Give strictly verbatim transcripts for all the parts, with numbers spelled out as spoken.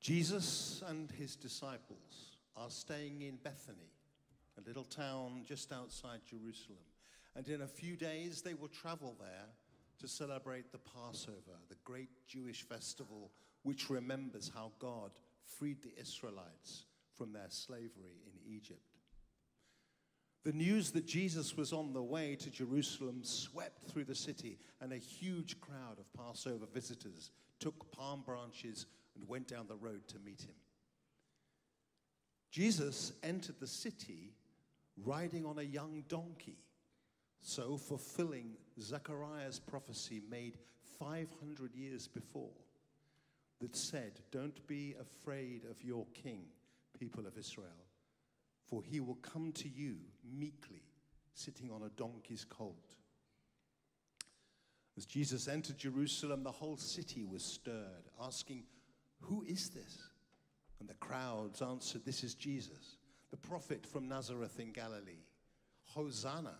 Jesus and his disciples are staying in Bethany, a little town just outside Jerusalem. And in a few days, they will travel there to celebrate the Passover, the great Jewish festival, which remembers how God freed the Israelites from their slavery in Egypt. The news that Jesus was on the way to Jerusalem swept through the city, and a huge crowd of Passover visitors took palm branches and went down the road to meet him. Jesus entered the city riding on a young donkey, so fulfilling Zechariah's prophecy made five hundred years before that said, "Don't be afraid of your king, people of Israel, for he will come to you meekly, sitting on a donkey's colt." As Jesus entered Jerusalem, the whole city was stirred, asking, "Who is this?" And the crowds answered, "This is Jesus, the prophet from Nazareth in Galilee. Hosanna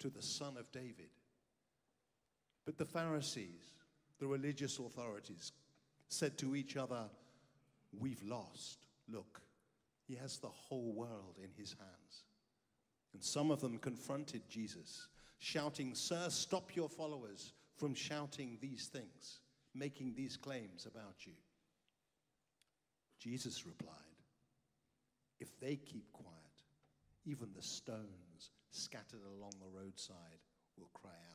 to the Son of David." But the Pharisees, the religious authorities, said to each other, "We've lost. Look, he has the whole world in his hands." And some of them confronted Jesus, shouting, "Sir, stop your followers from shouting these things, making these claims about you." Jesus replied, "If they keep quiet, even the stones scattered along the roadside will cry out."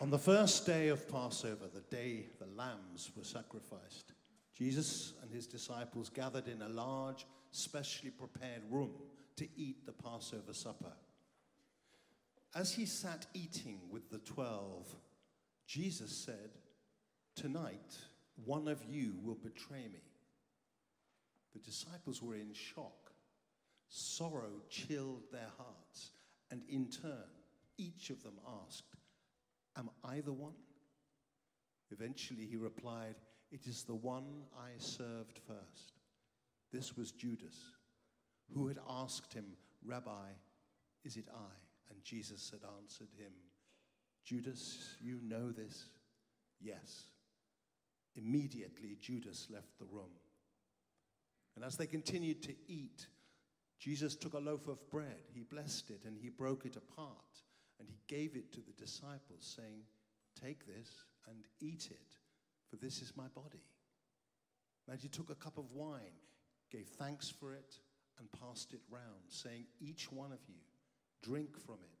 On the first day of Passover, the day the lambs were sacrificed, Jesus and his disciples gathered in a large, specially prepared room to eat the Passover supper. As he sat eating with the twelve, Jesus said, "Tonight, one of you will betray me." The disciples were in shock. Sorrow chilled their hearts, and in turn, each of them asked, "Am I the one?" Eventually he replied, "It is the one I served first." This was Judas, who had asked him, "Rabbi, is it I?" And Jesus had answered him, "Judas, you know this." "Yes." Immediately, Judas left the room. And as they continued to eat, Jesus took a loaf of bread. He blessed it and he broke it apart and he gave it to the disciples, saying, "Take this and eat it, for this is my body." And he took a cup of wine, gave thanks for it, and passed it round, saying, "Each one of you, drink from it,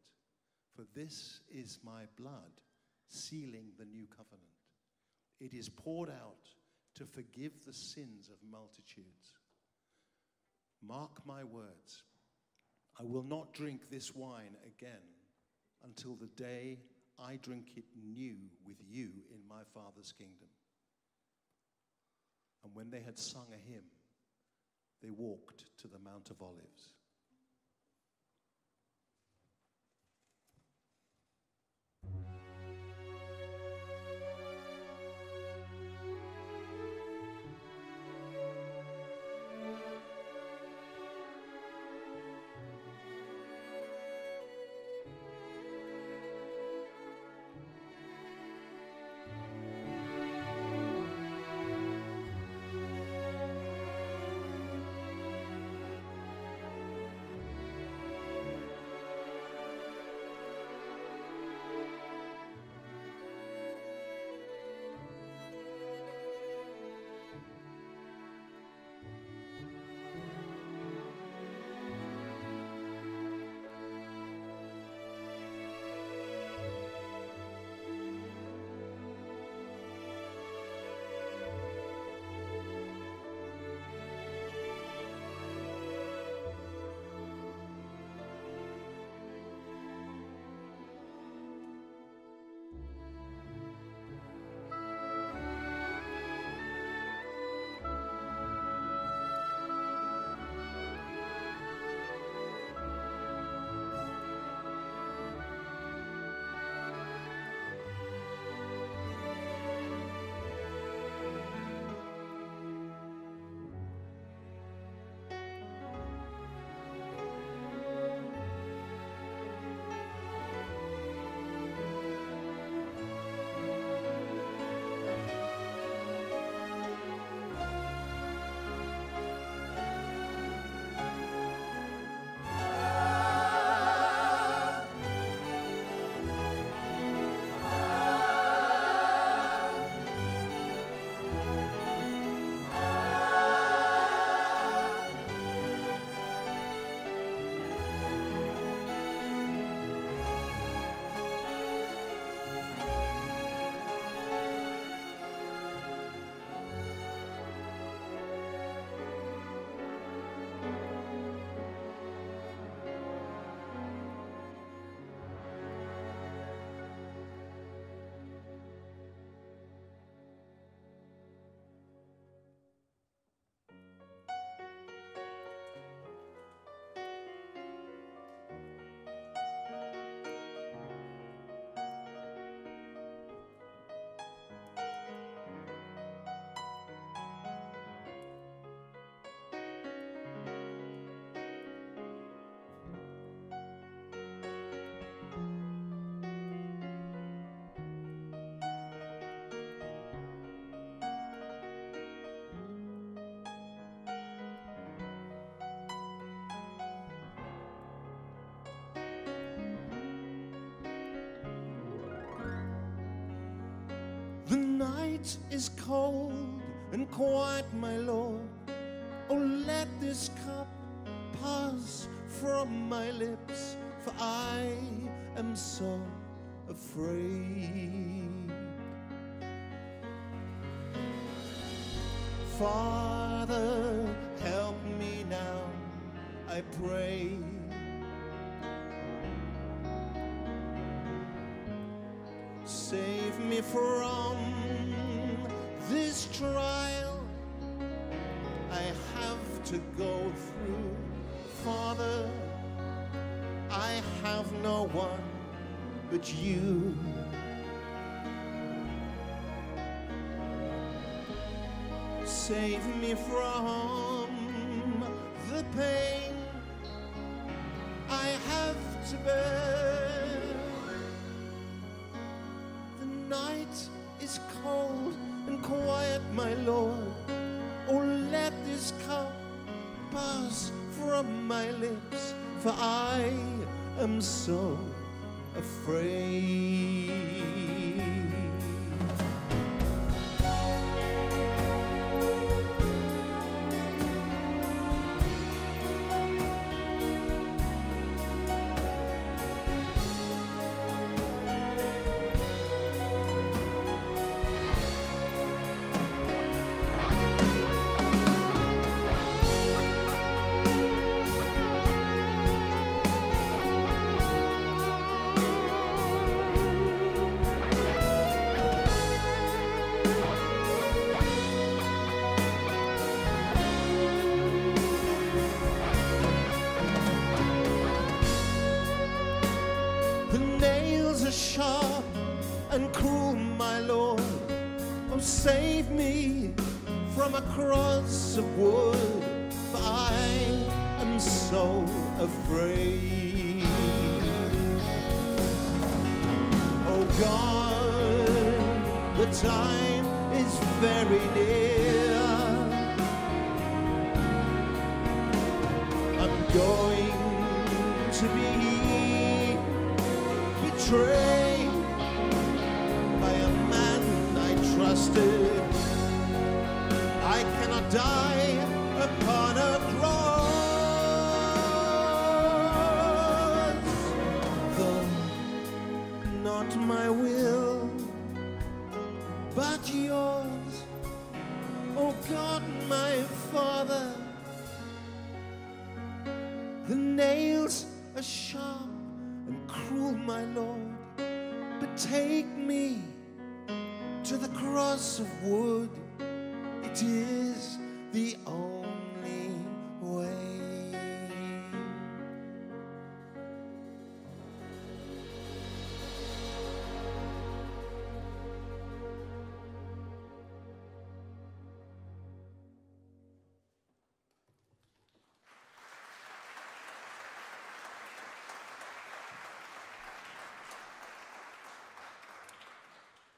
for this is my blood, sealing the new covenant. It is poured out to forgive the sins of multitudes. Mark my words, I will not drink this wine again until the day I drink it new with you in my Father's kingdom." And when they had sung a hymn, they walked to the Mount of Olives. The night is cold and quiet, my Lord. Oh, let this cup pass from my lips, for I am so afraid. Father, help me now, I pray. Save me from this trial I have to go through. Father, I have no one but you. Save me from the pain Elizabeth. The night is cold and quiet, my Lord. Oh, let this cup pass from my lips, for I am so afraid.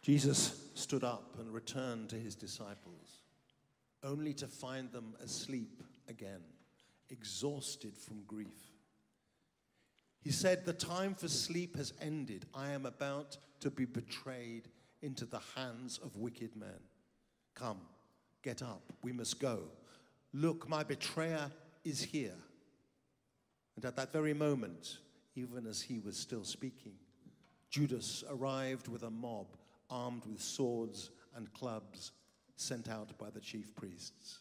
Jesus stood up and returned to his disciples, only to find them asleep again, exhausted from grief. He said, "The time for sleep has ended. I am about to be betrayed into the hands of wicked men. Come, get up. We must go. Look, my betrayer is here." And at that very moment, even as he was still speaking, Judas arrived with a mob armed with swords and clubs, sent out by the chief priests.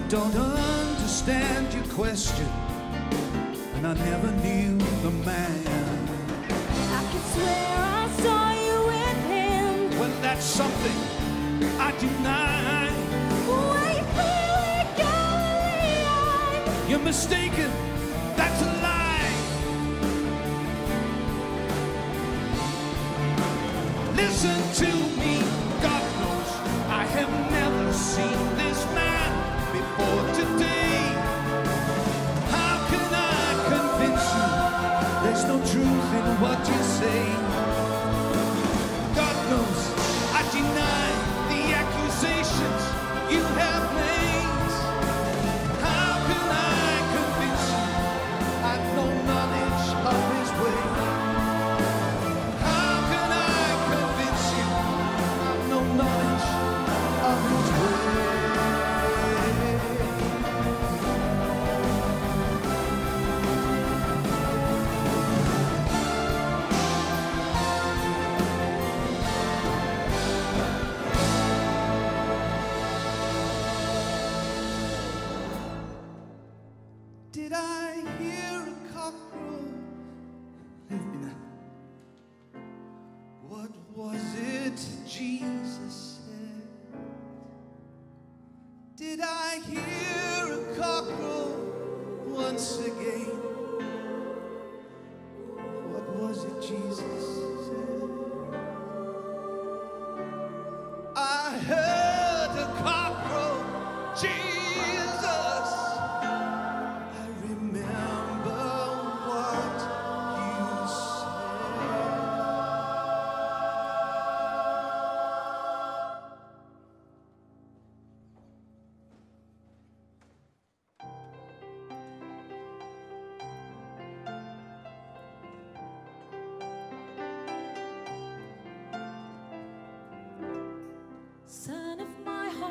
I don't understand your question, and I never knew the man. I could swear I saw you with him. Well, that's something I deny. Wait, really, Galilee? You're mistaken, that's a lie. Listen to me, God knows I have never seen this man before today. How can I convince you there's no truth in what you say? God knows I deny the accusations you have made. How can I convince you I've no knowledge of his way? How can I convince you I've no knowledge of his way? Son of my life.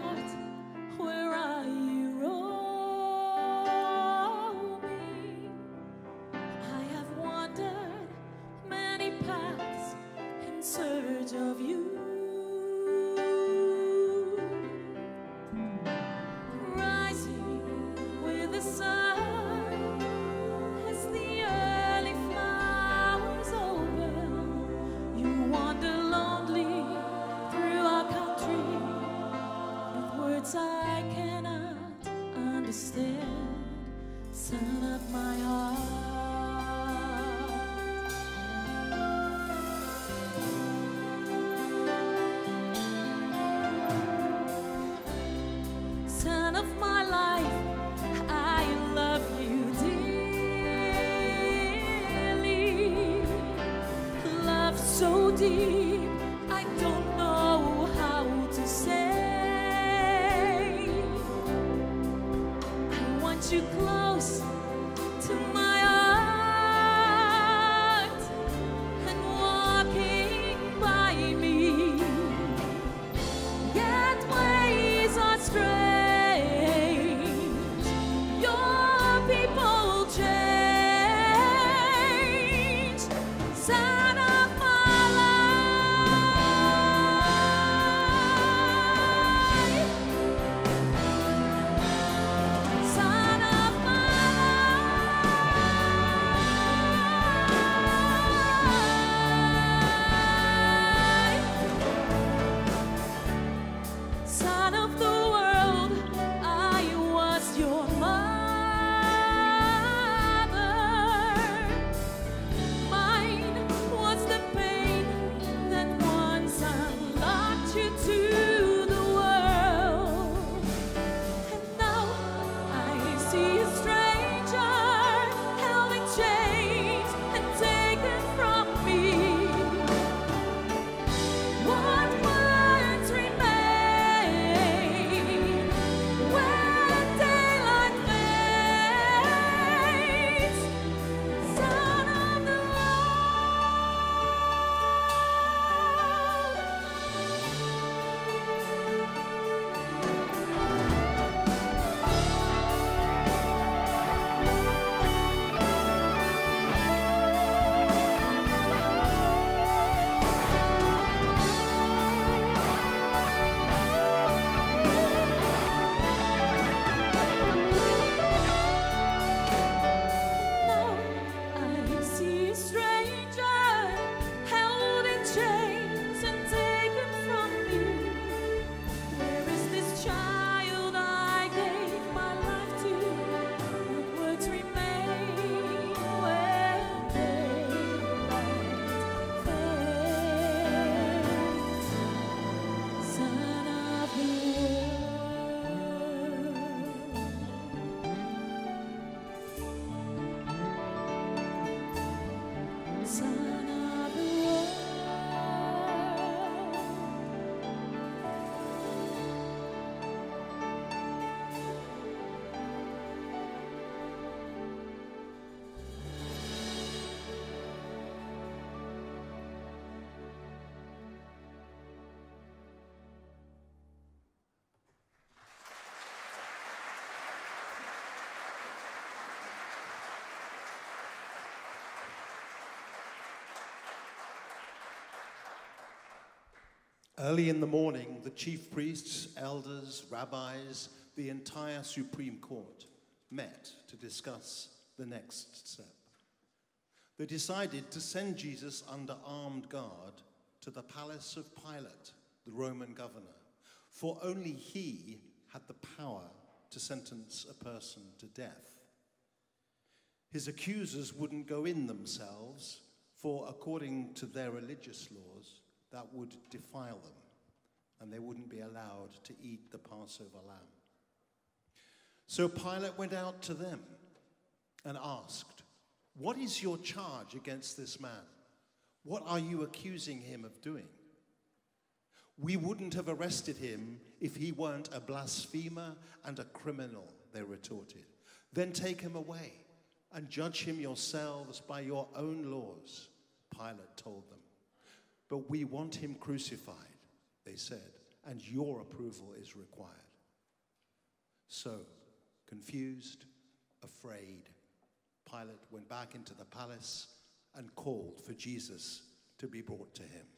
Early in the morning, the chief priests, elders, rabbis, the entire Supreme Court met to discuss the next step. They decided to send Jesus under armed guard to the palace of Pilate, the Roman governor, for only he had the power to sentence a person to death. His accusers wouldn't go in themselves, for according to their religious laws, that would defile them, and they wouldn't be allowed to eat the Passover lamb. So Pilate went out to them and asked, "What is your charge against this man? What are you accusing him of doing? We wouldn't have arrested him if he weren't a blasphemer and a criminal," they retorted. "Then take him away and judge him yourselves by your own laws," Pilate told them. "But we want him crucified," they said, "and your approval is required." So, confused, afraid, Pilate went back into the palace and called for Jesus to be brought to him.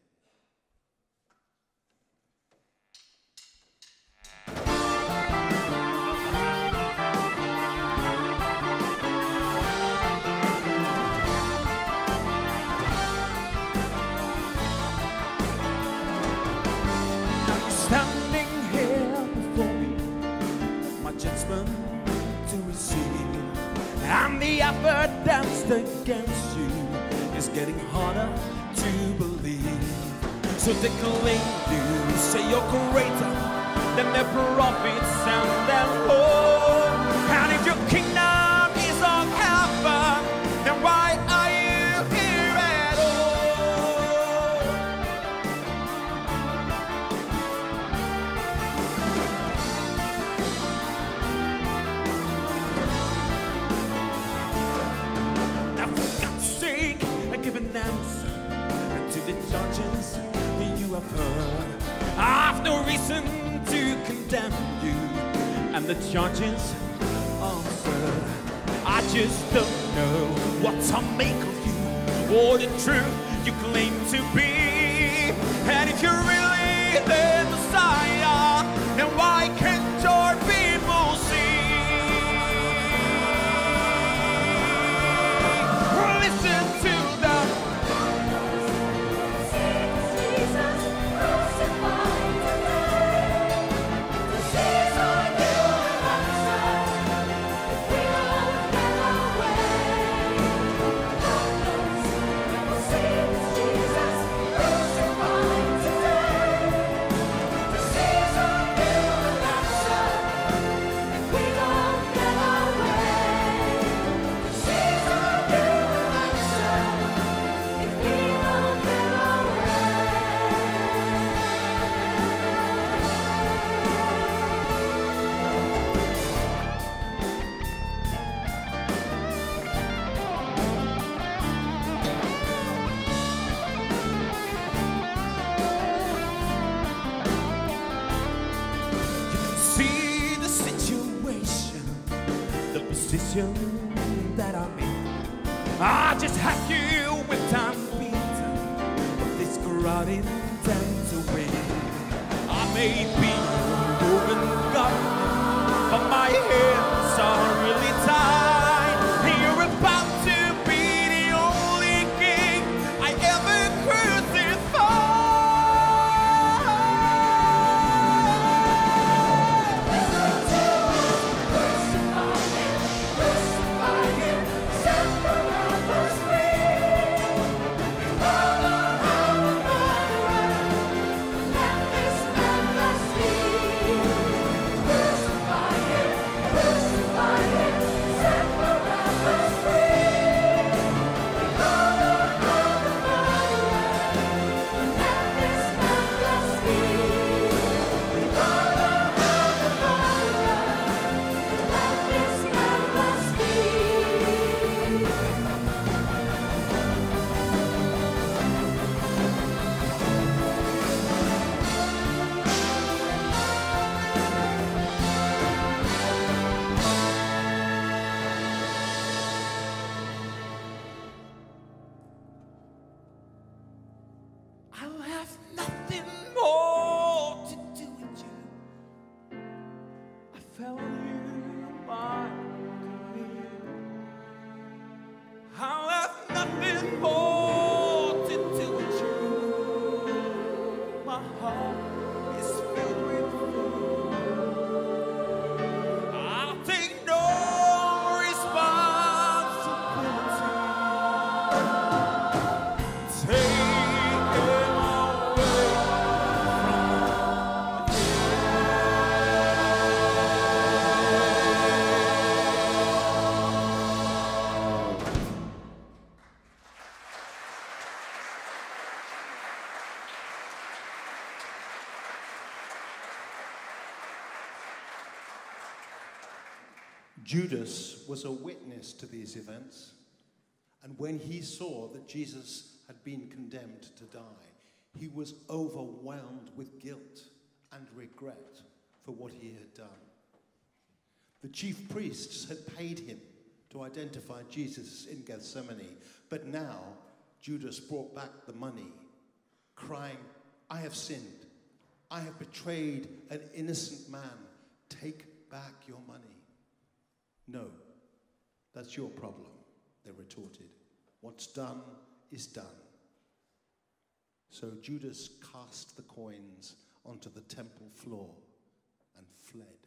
And the effort that's against you is getting harder to believe. So they claim you, say you're greater than their prophets and their law. And if your kingdom is on heaven, then why are you here at all? Judges that you have heard, I've no reason to condemn you, and the charges are absurd. I just don't know what to make of you or the truth you claim to be. And if you're really the Messiah, then why can't your people see? Listen to. That I'm in, I just have you with time beaten, but this crowded dance away. I may be moving up, but my hands are really tied. You're about to be the only king I ever crucified. Let's fell you by to me. I'll have nothing more to do with you. My heart is filled with you. I'll take no responsibility. Take Judas was a witness to these events, and when he saw that Jesus had been condemned to die, he was overwhelmed with guilt and regret for what he had done. The chief priests had paid him to identify Jesus in Gethsemane, but now Judas brought back the money, crying, "I have sinned. I have betrayed an innocent man. Take back your money." "No, that's your problem," they retorted. "What's done is done." So Judas cast the coins onto the temple floor and fled.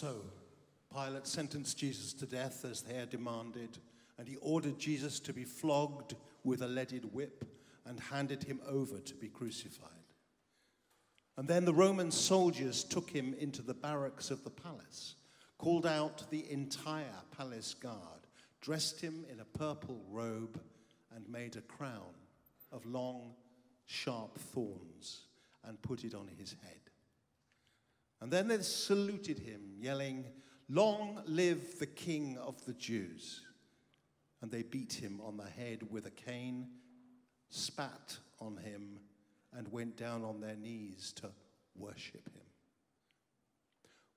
So Pilate sentenced Jesus to death as they had demanded, and he ordered Jesus to be flogged with a leaded whip and handed him over to be crucified. And then the Roman soldiers took him into the barracks of the palace, called out the entire palace guard, dressed him in a purple robe, and made a crown of long, sharp thorns and put it on his head. And then they saluted him, yelling, "Long live the King of the Jews!" And they beat him on the head with a cane, spat on him, and went down on their knees to worship him.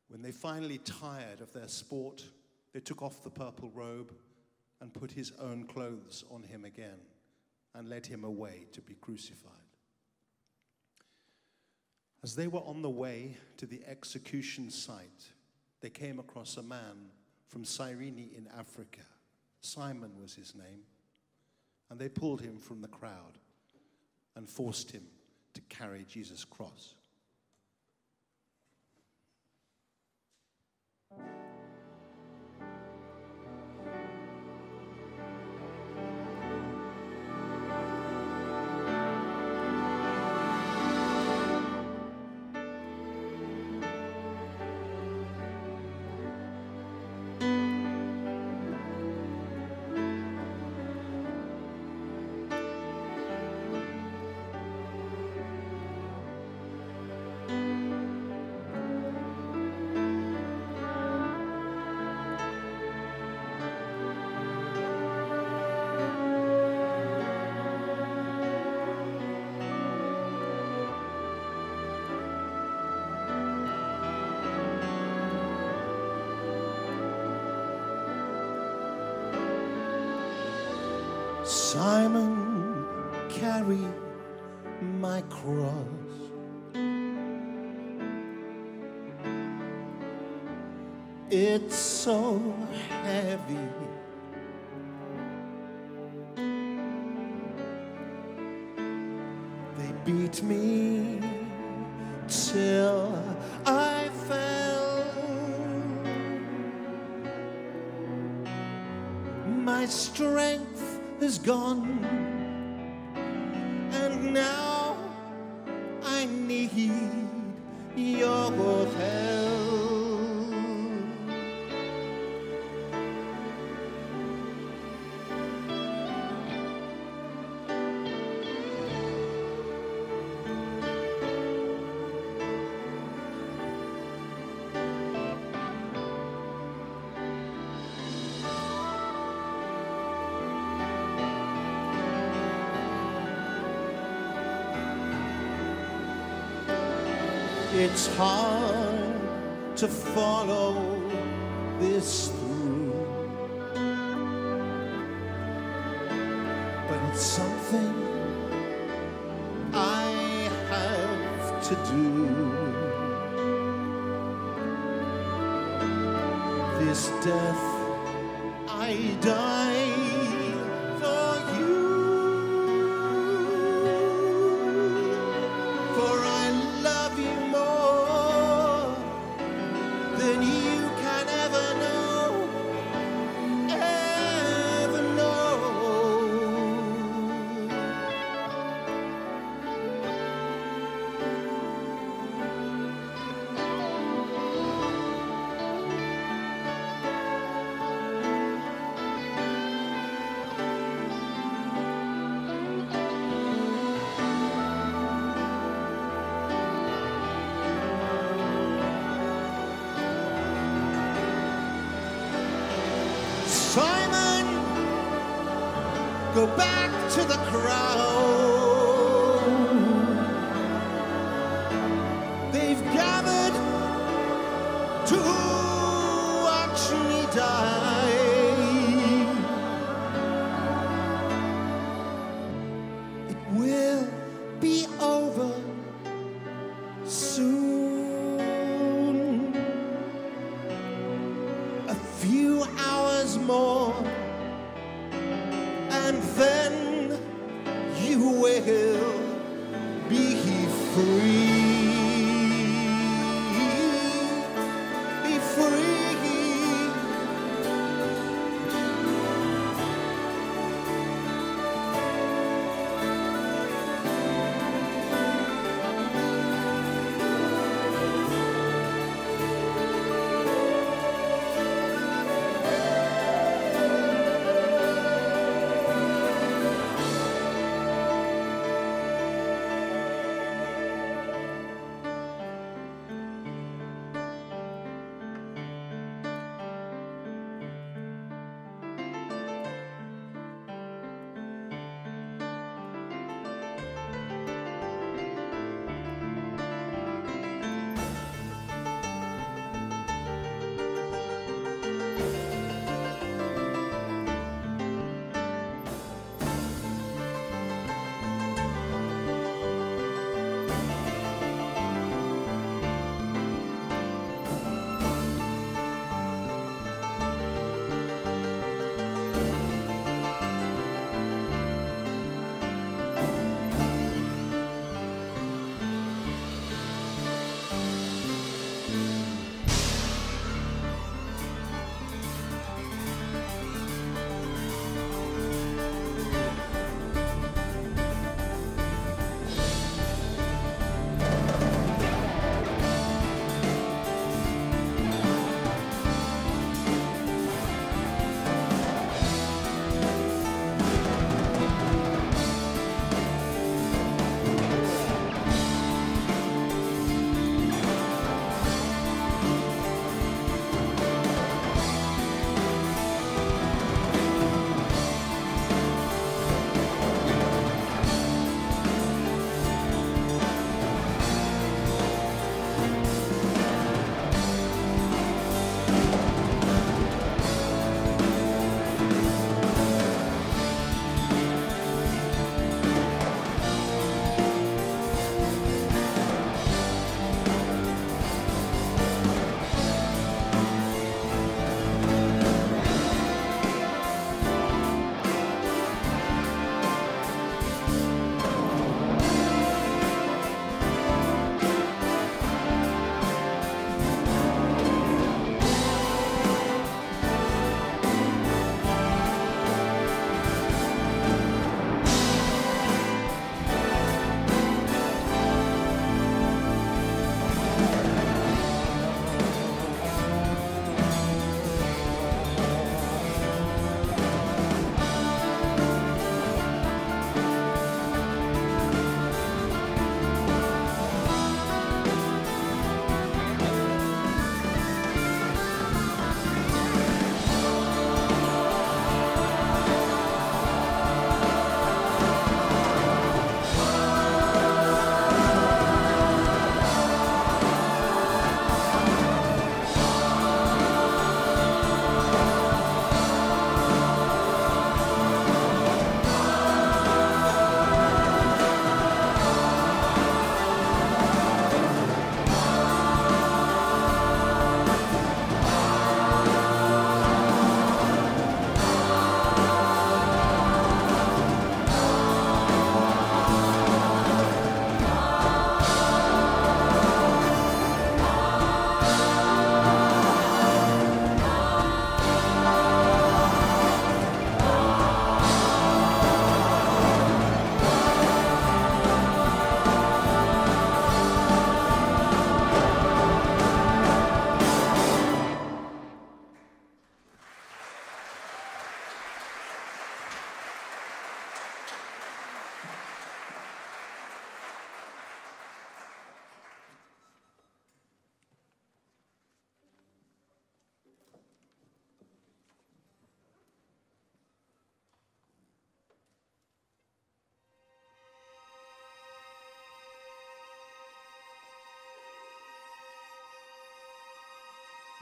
When they finally tired of their sport, they took off the purple robe and put his own clothes on him again and led him away to be crucified. As they were on the way to the execution site, they came across a man from Cyrene in Africa. Simon was his name. And they pulled him from the crowd and forced him to carry Jesus' cross. Simon, carry my cross. It's so heavy. They beat me till I fell. My strength is gone, and now I need your help. It's hard to follow this through, but it's something I have to do. This death I die for you, for I love you more than you can ever know, ever know. Simon, go back to the crowd. They've gathered to actually die. It will be over soon. A few hours more, and then you will be free. Be free.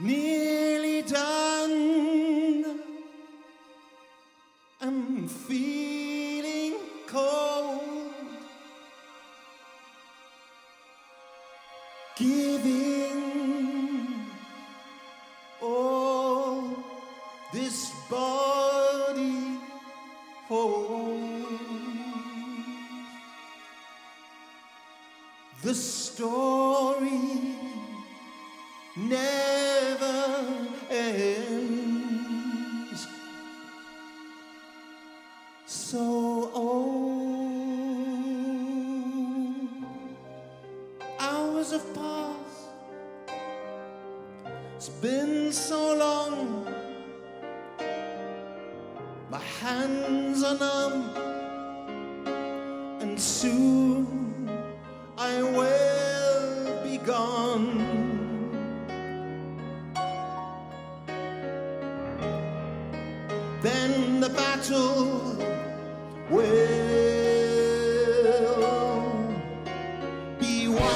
nearly done. I'm feeling cold, giving all this body home. The story never ends. So old, hours have passed. It's been so long. My hands are numb, and soon I will be gone. Then the battle will be won.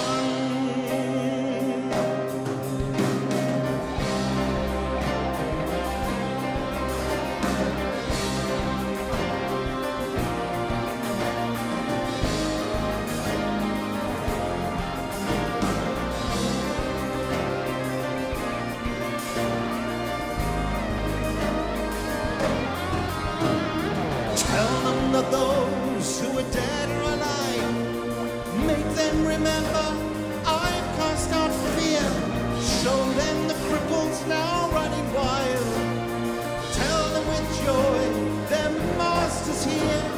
Those who are dead or alive, make them remember I've cast out fear. Show them the cripples now running wild. Tell them with joy their master's here.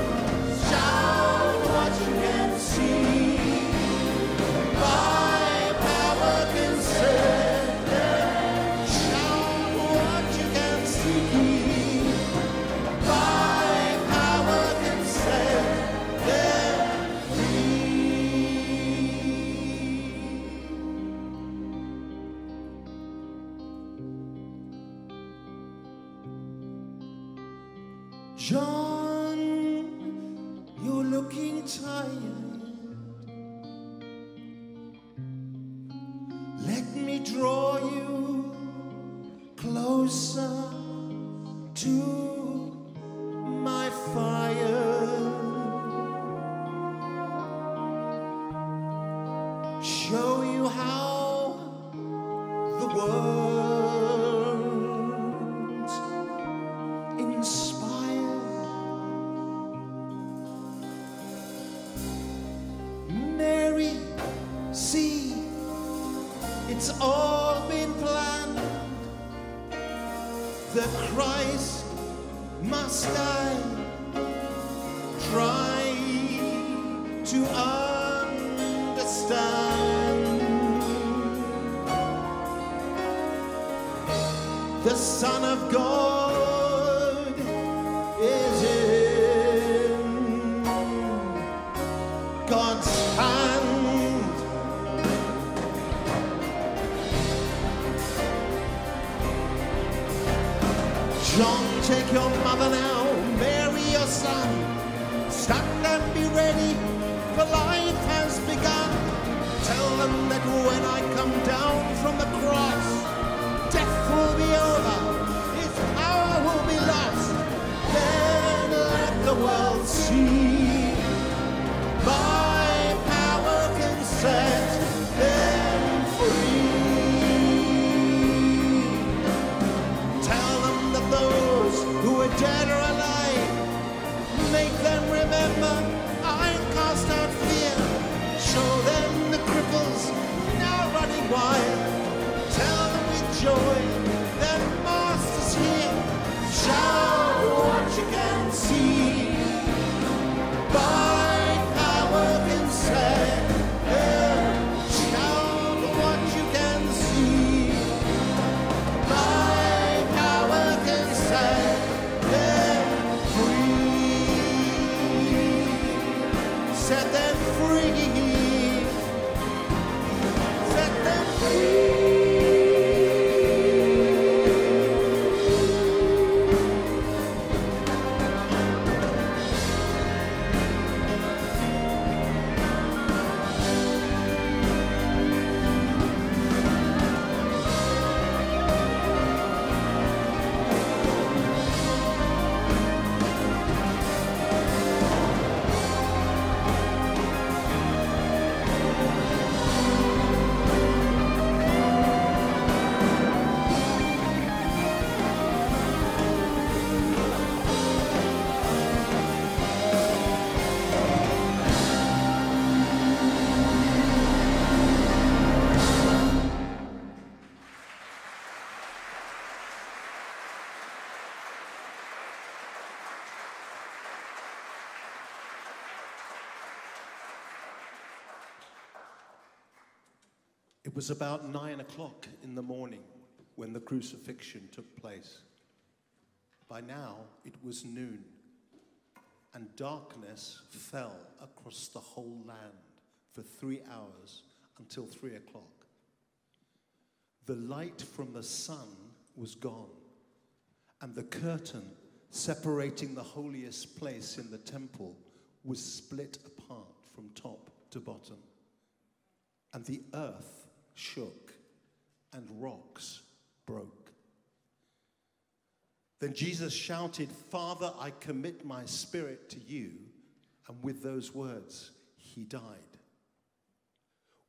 Shout what you can see. By power can set them. Shout what you can see. John, you're looking tired. Let me draw you closer to my fire. Show you how the world inspires. It's all been planned, that Christ must die. Try to understand. The Son of God is in God's hand. John, take your mother now, Mary your son. Stand and be ready, for life has begun. Tell them that when I come down from the cross, death will be over, his power will be lost. Then let the world see, my power can set them free. Those who are dead or alive, make them remember I've cast out fear. Show them the cripples now running wild. Tell them with joy their master's here. Shout what you can see. By power can set them. Shout what you can see. By set them free. Set them free. It was about nine o'clock in the morning when the crucifixion took place. By now, it was noon, and darkness fell across the whole land for three hours until three o'clock. The light from the sun was gone, and the curtain separating the holiest place in the temple was split apart from top to bottom, and the earth shook and rocks broke. Then Jesus shouted, "Father, I commit my spirit to you," and with those words, he died.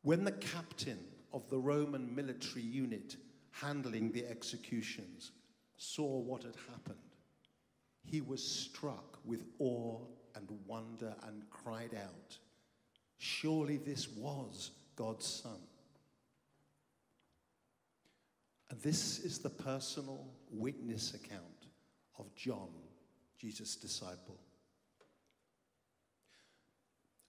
When the captain of the Roman military unit handling the executions saw what had happened, he was struck with awe and wonder and cried out, "Surely this was God's Son." And this is the personal witness account of John, Jesus' disciple.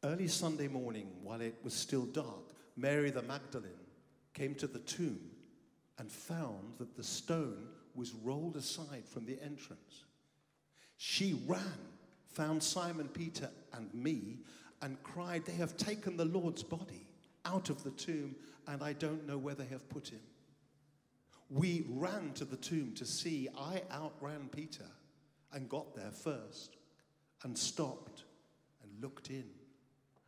Early Sunday morning, while it was still dark, Mary the Magdalene came to the tomb and found that the stone was rolled aside from the entrance. She ran, found Simon, Peter, and me, and cried, "They have taken the Lord's body out of the tomb, and I don't know where they have put him." We ran to the tomb to see. I outran Peter and got there first, and stopped and looked in,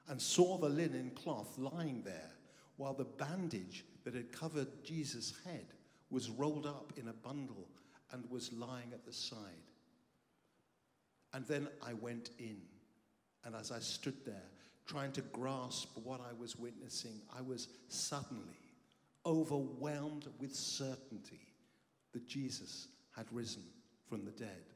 and saw the linen cloth lying there, while the bandage that had covered Jesus' head was rolled up in a bundle and was lying at the side. And then I went in, and as I stood there, trying to grasp what I was witnessing, I was suddenly overwhelmed with certainty that Jesus had risen from the dead.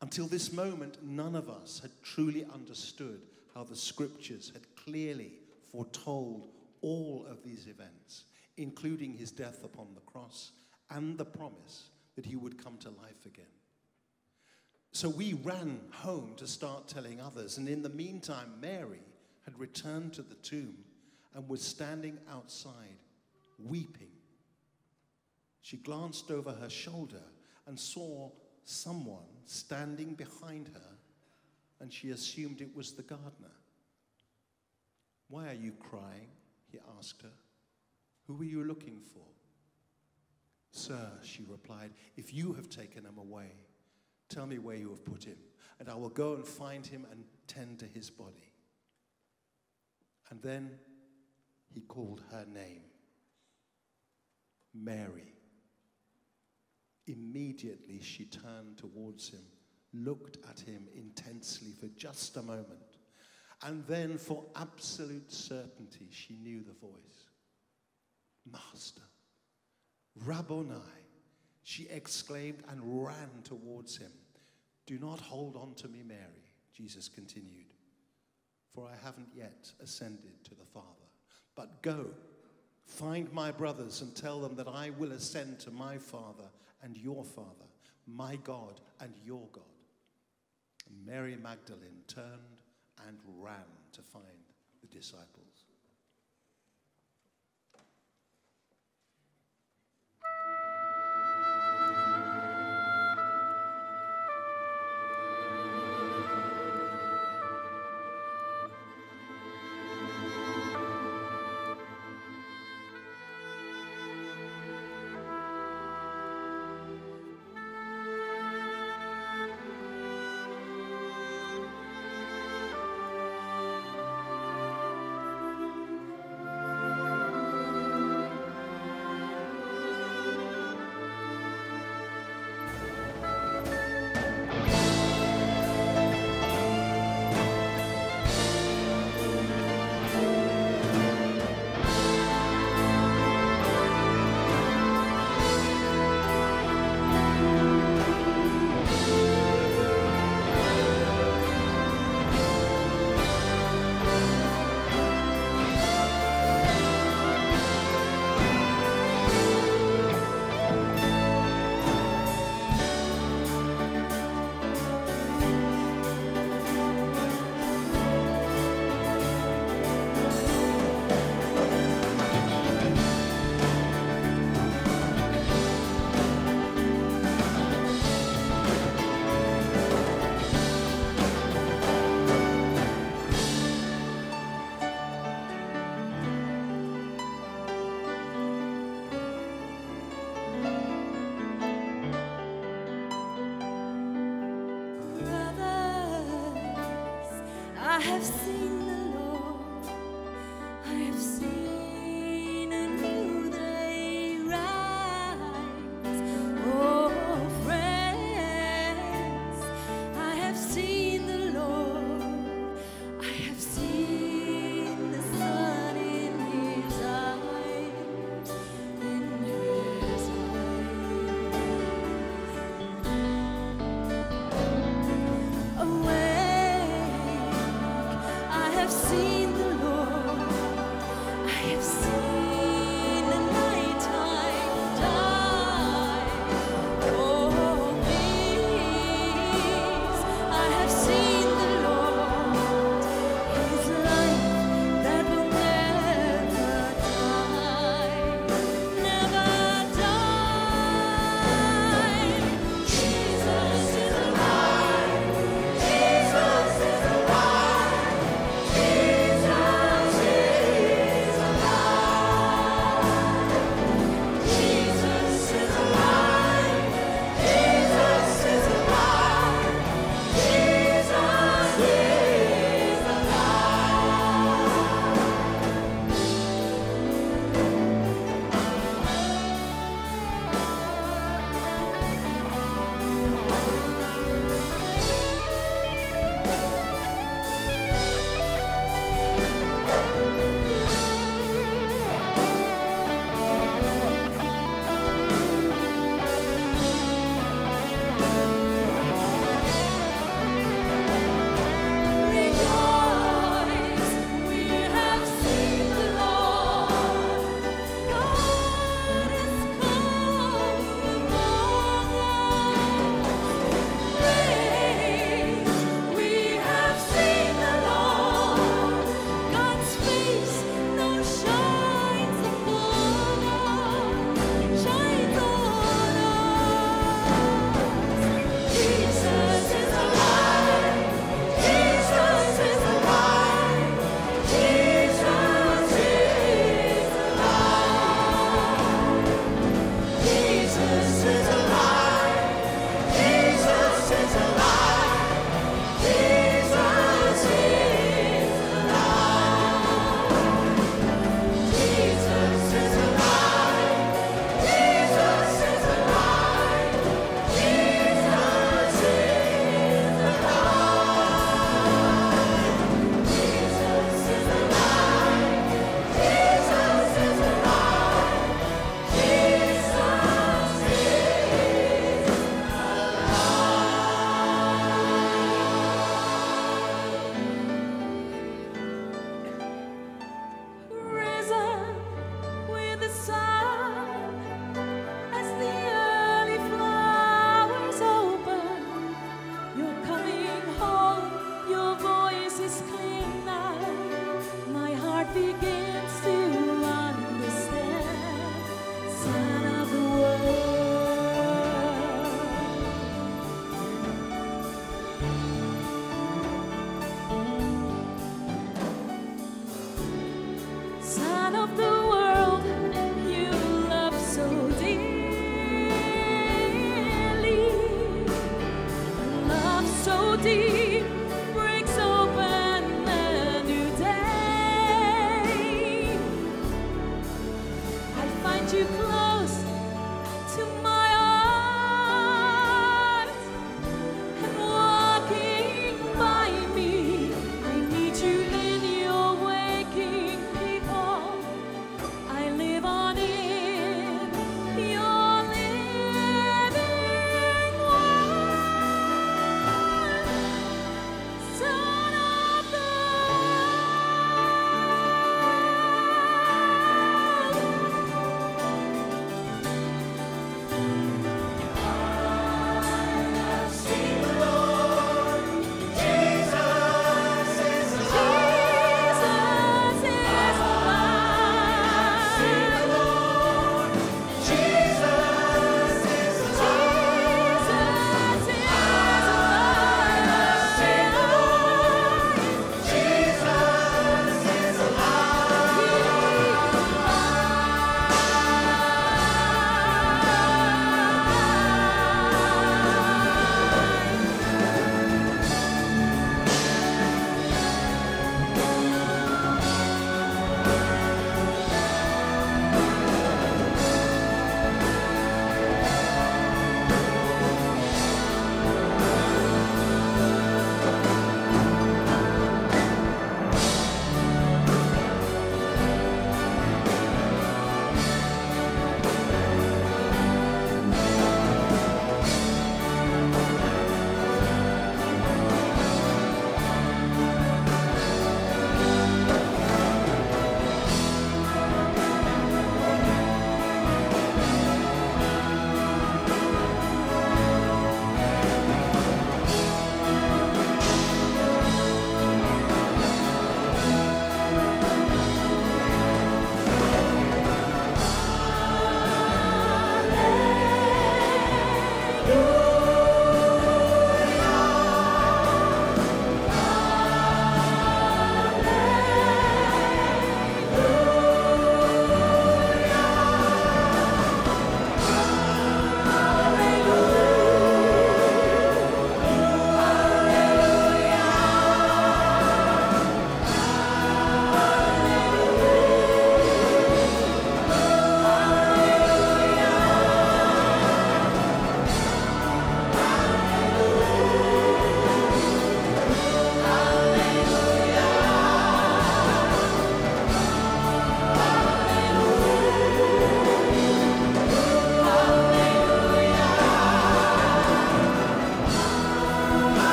Until this moment, none of us had truly understood how the scriptures had clearly foretold all of these events, including his death upon the cross and the promise that he would come to life again. So we ran home to start telling others, and in the meantime, Mary had returned to the tomb and was standing outside, weeping. She glanced over her shoulder and saw someone standing behind her, and she assumed it was the gardener. "Why are you crying?" he asked her. "Who are you looking for?" "Sir," she replied, "if you have taken him away, tell me where you have put him, and I will go and find him and tend to his body." And then he called her name, Mary. Immediately she turned towards him, looked at him intensely for just a moment, and then for absolute certainty she knew the voice. "Master, Rabboni," she exclaimed, and ran towards him. "Do not hold on to me, Mary," Jesus continued, "for I haven't yet ascended to the Father. But go, find my brothers and tell them that I will ascend to my Father and your Father, my God and your God." And Mary Magdalene turned and ran to find the disciples.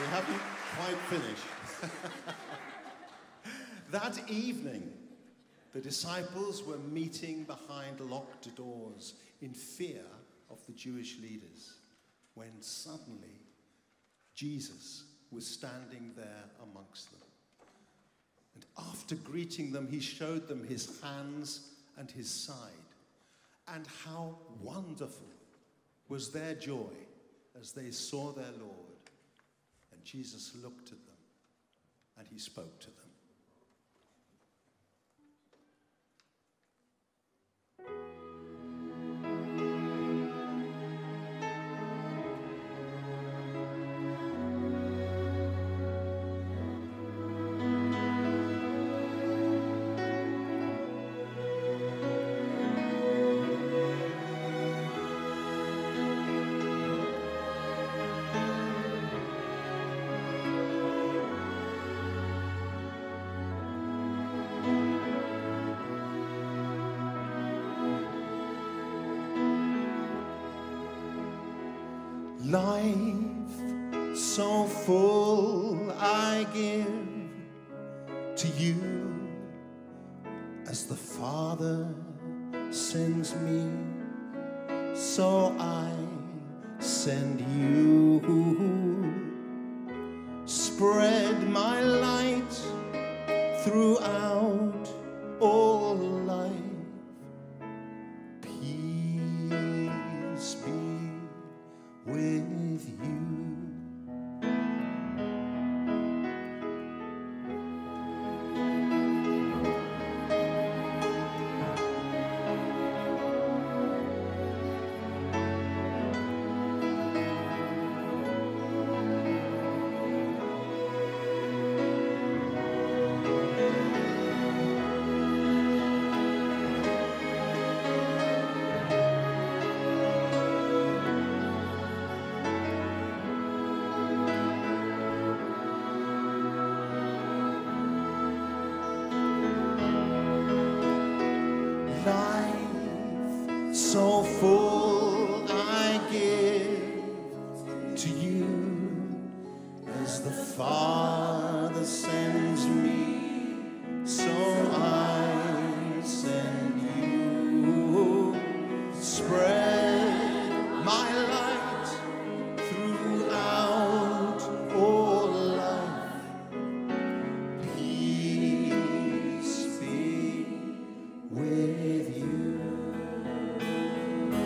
We haven't quite finished. That evening, the disciples were meeting behind locked doors in fear of the Jewish leaders, when suddenly Jesus was standing there amongst them. And after greeting them, he showed them his hands and his side. And how wonderful was their joy as they saw their Lord. And Jesus looked at them and he spoke to them. Life so full I give to you, as the Father sends me, so I send you. Spread my light throughout all life.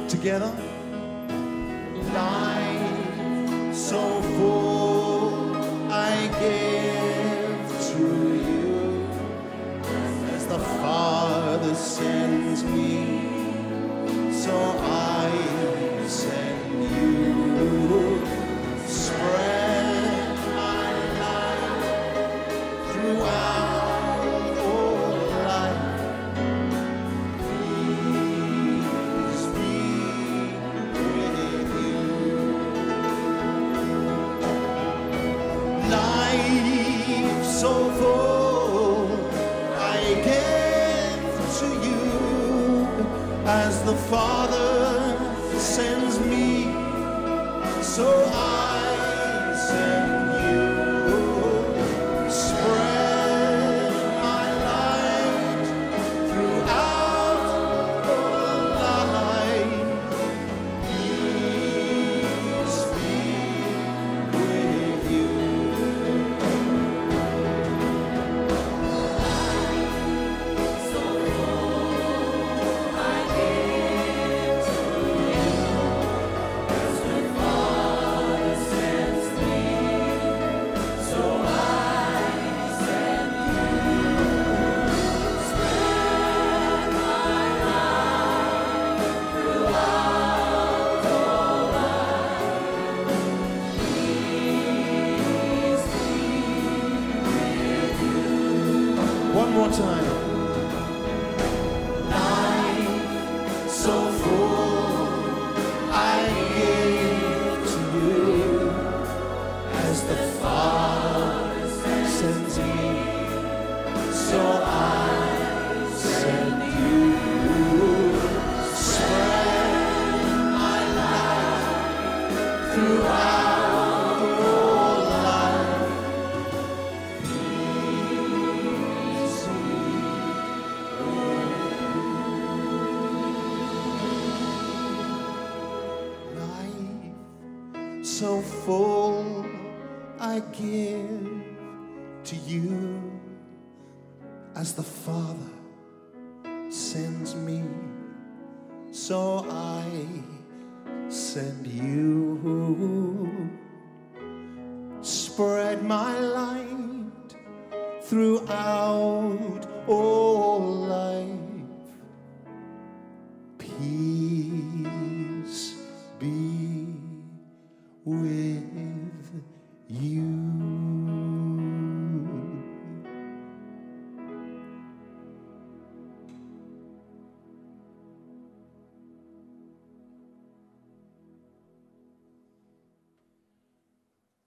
Together. Life so full I give to you, as the Father sends me, so I send you. Spread my light throughout. As the Father sends me, so I send you. Spread my light throughout all life. Peace be with you. So throughout all life. full I give to you, as the Father sends me, so I send you. Spread my light throughout all life. Peace be with you.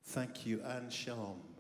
Thank you, and shalom.